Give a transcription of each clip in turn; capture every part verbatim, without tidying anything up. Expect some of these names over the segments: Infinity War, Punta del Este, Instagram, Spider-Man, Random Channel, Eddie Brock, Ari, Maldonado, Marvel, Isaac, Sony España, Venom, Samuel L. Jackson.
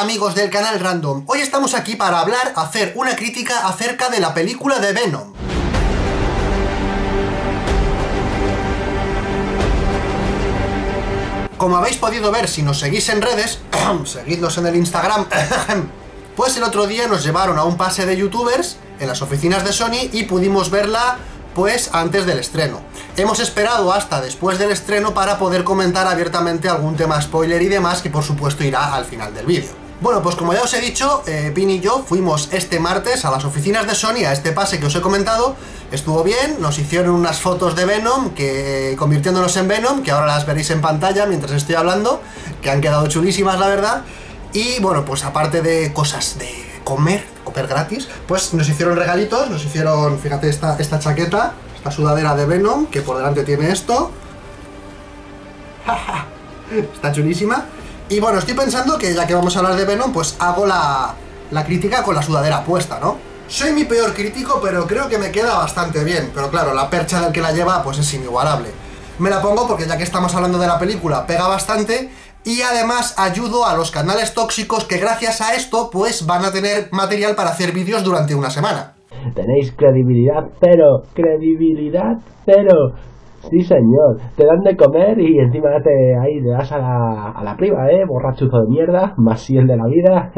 Hola amigos del canal Random, hoy estamos aquí para hablar, hacer una crítica acerca de la película de Venom. Como habéis podido ver si nos seguís en redes, seguidnos en el Instagram, pues el otro día nos llevaron a un pase de youtubers en las oficinas de Sony y pudimos verla pues antes del estreno. Hemos esperado hasta después del estreno para poder comentar abiertamente algún tema spoiler y demás, que por supuesto irá al final del vídeo. Bueno, pues como ya os he dicho, eh, Pin y yo fuimos este martes a las oficinas de Sony a este pase que os he comentado. Estuvo bien, nos hicieron unas fotos de Venom, que, convirtiéndonos en Venom, que ahora las veréis en pantalla mientras estoy hablando, que han quedado chulísimas la verdad. Y bueno, pues aparte de cosas de comer, comer gratis, pues nos hicieron regalitos, nos hicieron, fíjate, esta, esta chaqueta, esta sudadera de Venom, que por delante tiene esto. Está chulísima. Y bueno, estoy pensando que ya que vamos a hablar de Venom, pues hago la, la crítica con la sudadera puesta, ¿no? Soy mi peor crítico, pero creo que me queda bastante bien. Pero claro, la percha del que la lleva, pues es inigualable. Me la pongo porque ya que estamos hablando de la película, pega bastante. Y además ayudo a los canales tóxicos que gracias a esto pues van a tener material para hacer vídeos durante una semana. Tenéis credibilidad, pero... credibilidad, pero... sí señor, te dan de comer y encima te, ahí le das a la, a la priva, eh, borrachuzo de mierda, más si el de la vida,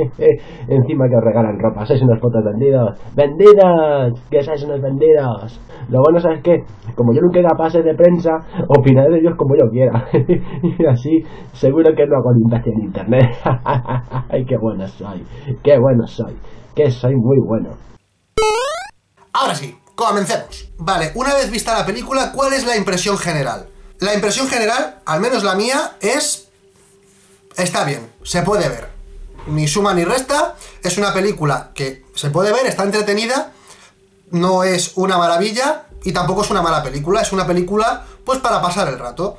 encima que os regalan ropa, sois unos putos vendidos, vendidos, que sois unos vendidos. Lo bueno, ¿sabes qué? Como yo nunca he dado pases de prensa, opinaré de ellos como yo quiera, y así seguro que no hago limpieza en internet. Ay, qué bueno soy, qué bueno soy, que soy muy bueno. Ahora sí. Comencemos. Vale, una vez vista la película, ¿cuál es la impresión general? La impresión general, al menos la mía, es... está bien, se puede ver. Ni suma ni resta, es una película que se puede ver, está entretenida, no es una maravilla y tampoco es una mala película, es una película pues para pasar el rato.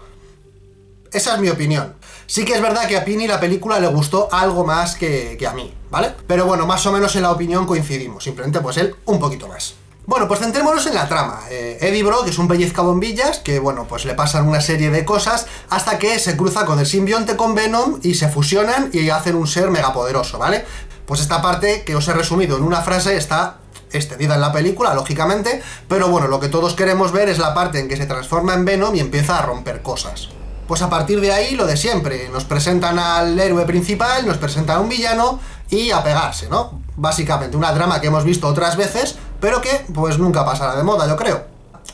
Esa es mi opinión. Sí que es verdad que a Pini la película le gustó algo más que, que a mí, ¿vale? Pero bueno, más o menos en la opinión coincidimos, simplemente pues él un poquito más. Bueno, pues centrémonos en la trama. Eh, Eddie Brock es un pellizcabombillas que, bueno, pues le pasan una serie de cosas hasta que se cruza con el simbionte con Venom y se fusionan y hacen un ser megapoderoso, ¿vale? Pues esta parte que os he resumido en una frase está extendida en la película, lógicamente, pero bueno, lo que todos queremos ver es la parte en que se transforma en Venom y empieza a romper cosas. Pues a partir de ahí, lo de siempre, nos presentan al héroe principal, nos presentan a un villano y a pegarse, ¿no? Básicamente una trama que hemos visto otras veces, pero que, pues, nunca pasará de moda, yo creo.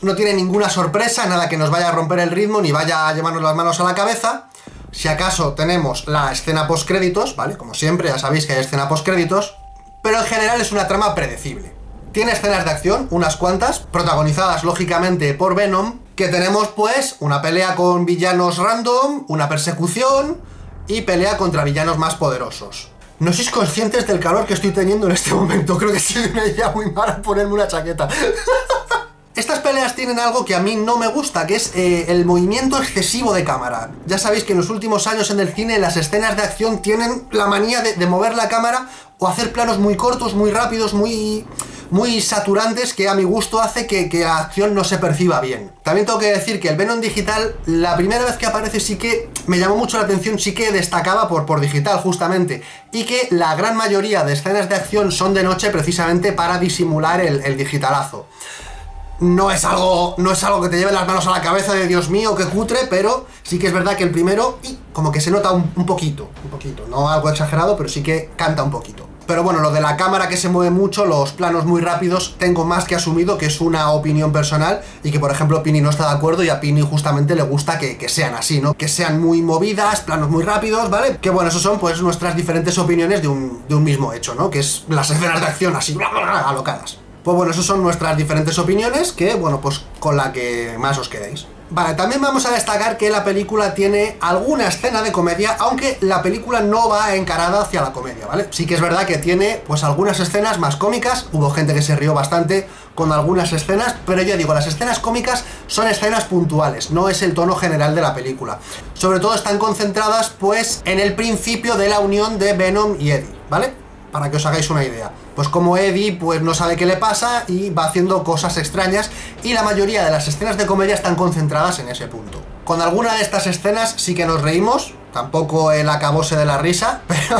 No tiene ninguna sorpresa, nada que nos vaya a romper el ritmo, ni vaya a llevarnos las manos a la cabeza. Si acaso tenemos la escena postcréditos, ¿vale? Como siempre, ya sabéis que hay escena postcréditos, pero en general es una trama predecible. Tiene escenas de acción, unas cuantas, protagonizadas, lógicamente, por Venom, que tenemos, pues, una pelea con villanos random, una persecución y pelea contra villanos más poderosos. No sois conscientes del calor que estoy teniendo en este momento. Creo que sería una idea muy mala ponerme una chaqueta. Estas peleas tienen algo que a mí no me gusta, que es eh, el movimiento excesivo de cámara. Ya sabéis que en los últimos años en el cine las escenas de acción tienen la manía de, de mover la cámara o hacer planos muy cortos, muy rápidos, muy, muy saturantes, que a mi gusto hace que, que la acción no se perciba bien. También tengo que decir que el Venom digital, la primera vez que aparece sí que me llamó mucho la atención, sí que destacaba por, por digital justamente, y que la gran mayoría de escenas de acción son de noche precisamente para disimular el, el digitalazo. No es algo, no es algo que te lleve las manos a la cabeza de Dios mío, qué cutre, pero sí que es verdad que el primero y como que se nota un, un poquito, un poquito, no algo exagerado, pero sí que canta un poquito. Pero bueno, lo de la cámara que se mueve mucho, los planos muy rápidos, tengo más que asumido que es una opinión personal y que por ejemplo Pini no está de acuerdo y a Pini justamente le gusta que, que sean así, ¿no? Que sean muy movidas, planos muy rápidos, ¿vale? Que bueno, eso son pues nuestras diferentes opiniones de un, de un mismo hecho, ¿no? Que es las escenas de acción así, bla, bla, bla, alocadas. Pues bueno, esas son nuestras diferentes opiniones que, bueno, pues con la que más os quedéis. Vale, también vamos a destacar que la película tiene alguna escena de comedia, aunque la película no va encarada hacia la comedia, ¿vale? Sí que es verdad que tiene, pues, algunas escenas más cómicas, hubo gente que se rió bastante con algunas escenas, pero ya digo, las escenas cómicas son escenas puntuales, no es el tono general de la película. Sobre todo están concentradas, pues, en el principio de la unión de Venom y Eddie, ¿vale? para que os hagáis una idea. Pues como Eddie pues no sabe qué le pasa y va haciendo cosas extrañas, y la mayoría de las escenas de comedia están concentradas en ese punto. Con alguna de estas escenas sí que nos reímos, tampoco el acabose de la risa, pero,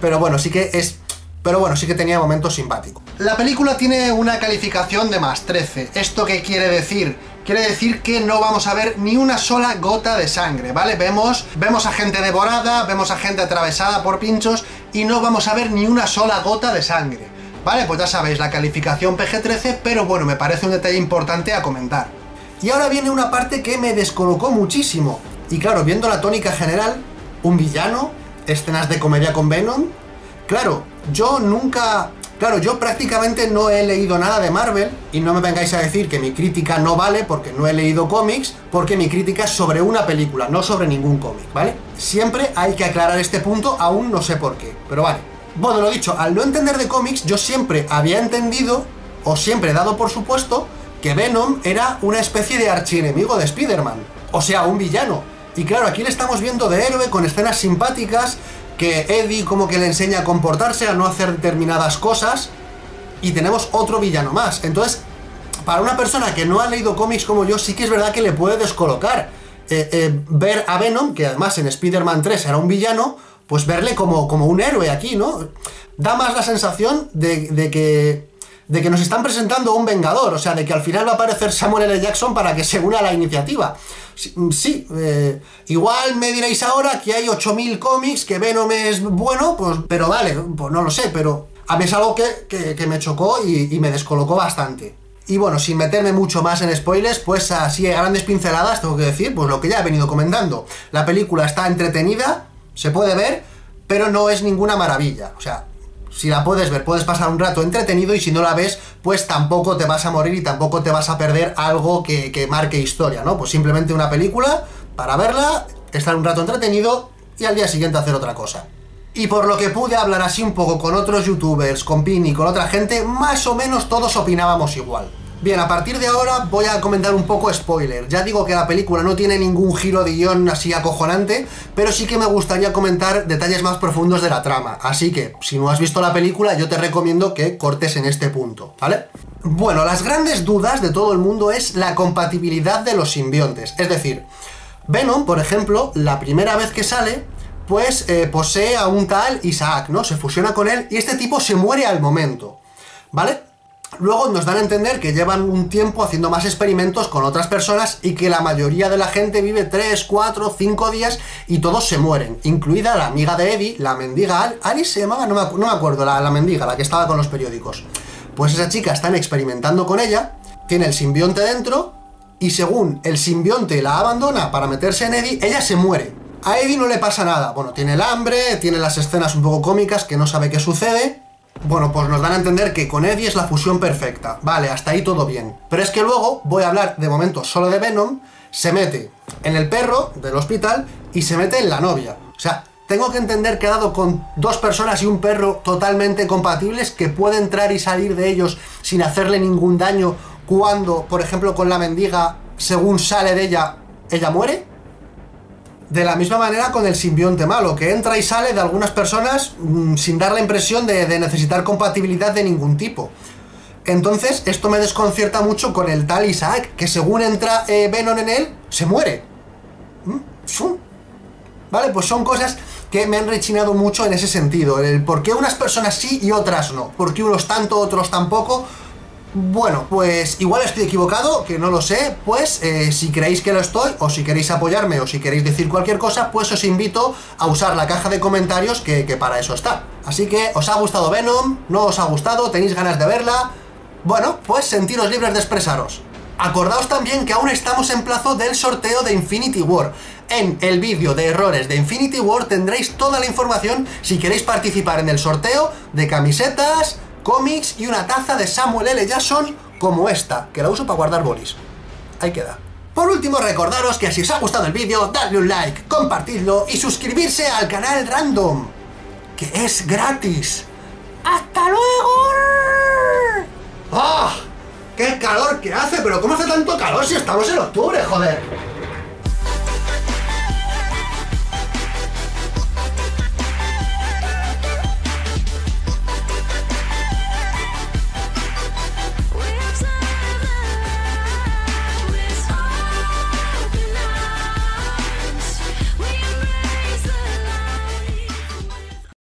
pero bueno, sí que es... Pero bueno, sí que tenía momentos simpáticos. La película tiene una calificación de más trece. ¿Esto qué quiere decir? Quiere decir que no vamos a ver ni una sola gota de sangre, ¿vale? Vemos, vemos a gente devorada, vemos a gente atravesada por pinchos y no vamos a ver ni una sola gota de sangre, ¿vale? Pues ya sabéis, la calificación P G trece, pero bueno, me parece un detalle importante a comentar. Y ahora viene una parte que me descolocó muchísimo. Y claro, viendo la tónica general, un villano, escenas de comedia con Venom... Claro, yo nunca... Claro, yo prácticamente no he leído nada de Marvel, y no me vengáis a decir que mi crítica no vale porque no he leído cómics, porque mi crítica es sobre una película, no sobre ningún cómic, ¿vale? Siempre hay que aclarar este punto, aún no sé por qué, pero vale. Bueno, lo dicho, al no entender de cómics, yo siempre había entendido, o siempre he dado por supuesto, que Venom era una especie de archienemigo de Spider-Man, o sea, un villano. Y claro, aquí le estamos viendo de héroe con escenas simpáticas, que Eddie como que le enseña a comportarse, a no hacer determinadas cosas, y tenemos otro villano más. Entonces, para una persona que no ha leído cómics como yo, sí que es verdad que le puede descolocar eh, eh, ver a Venom, que además en Spider-Man tres era un villano, pues verle como, como un héroe aquí, ¿no? Da más la sensación de, de que de que nos están presentando un vengador, o sea, de que al final va a aparecer Samuel L. Jackson para que se una a la iniciativa. Sí, sí eh, igual me diréis ahora que hay ocho mil cómics, que Venom es bueno, pues, pero vale, pues no lo sé, pero a mí es algo que, que, que me chocó y, y me descolocó bastante. Y bueno, sin meterme mucho más en spoilers, pues así a grandes pinceladas tengo que decir, pues lo que ya he venido comentando. La película está entretenida, se puede ver, pero no es ninguna maravilla, o sea... Si la puedes ver, puedes pasar un rato entretenido, y si no la ves, pues tampoco te vas a morir y tampoco te vas a perder algo que, que marque historia, ¿no? Pues simplemente una película para verla, estar un rato entretenido y al día siguiente hacer otra cosa. Y por lo que pude hablar así un poco con otros youtubers, con Pini, con otra gente, más o menos todos opinábamos igual. Bien, a partir de ahora voy a comentar un poco spoiler. Ya digo que la película no tiene ningún giro de guión así acojonante, pero sí que me gustaría comentar detalles más profundos de la trama. Así que, si no has visto la película, yo te recomiendo que cortes en este punto, ¿vale? Bueno, las grandes dudas de todo el mundo es la compatibilidad de los simbiontes. Es decir, Venom, por ejemplo, la primera vez que sale, pues eh, posee a un tal Isaac, ¿no? Se fusiona con él y este tipo se muere al momento, ¿vale? Luego nos dan a entender que llevan un tiempo haciendo más experimentos con otras personas y que la mayoría de la gente vive tres, cuatro, cinco días y todos se mueren, incluida la amiga de Eddie, la mendiga Ari, se llamaba, no me, no me acuerdo, la, la mendiga, la que estaba con los periódicos. Pues esa chica están experimentando con ella, tiene el simbionte dentro y según el simbionte la abandona para meterse en Eddie, ella se muere. A Eddie no le pasa nada, bueno, tiene el hambre, tiene las escenas un poco cómicas que no sabe qué sucede... Bueno, pues nos dan a entender que con Eddie es la fusión perfecta. Vale, hasta ahí todo bien. Pero es que luego, voy a hablar de momento solo de Venom, se mete en el perro del hospital y se mete en la novia. O sea, tengo que entender que he dado con dos personas y un perro totalmente compatibles, que puede entrar y salir de ellos sin hacerle ningún daño, cuando, por ejemplo, con la mendiga, según sale de ella, ella muere. De la misma manera con el simbionte malo, que entra y sale de algunas personas mmm, sin dar la impresión de, de necesitar compatibilidad de ningún tipo. Entonces, esto me desconcierta mucho con el tal Isaac, que según entra eh, Venom en él, se muere. ¿Mm? Vale, pues son cosas que me han rechinado mucho en ese sentido. El por qué unas personas sí y otras no, por qué unos tanto, otros tampoco... Bueno, pues igual estoy equivocado, que no lo sé, pues eh, si creéis que lo estoy, o si queréis apoyarme, o si queréis decir cualquier cosa, pues os invito a usar la caja de comentarios que, que para eso está. Así que, ¿os ha gustado Venom? ¿No os ha gustado? ¿Tenéis ganas de verla? Bueno, pues sentiros libres de expresaros. Acordaos también que aún estamos en plazo del sorteo de Infinity War. En el vídeo de errores de Infinity War tendréis toda la información si queréis participar en el sorteo de camisetas... cómics y una taza de Samuel L. Jackson como esta, que la uso para guardar bolis. Ahí queda. Por último, recordaros que si os ha gustado el vídeo, dadle un like, compartidlo y suscribirse al canal Random, que es gratis. ¡Hasta luego! ¡Ah! ¡Oh! ¡Qué calor que hace! ¿Pero cómo hace tanto calor si estamos en octubre, joder!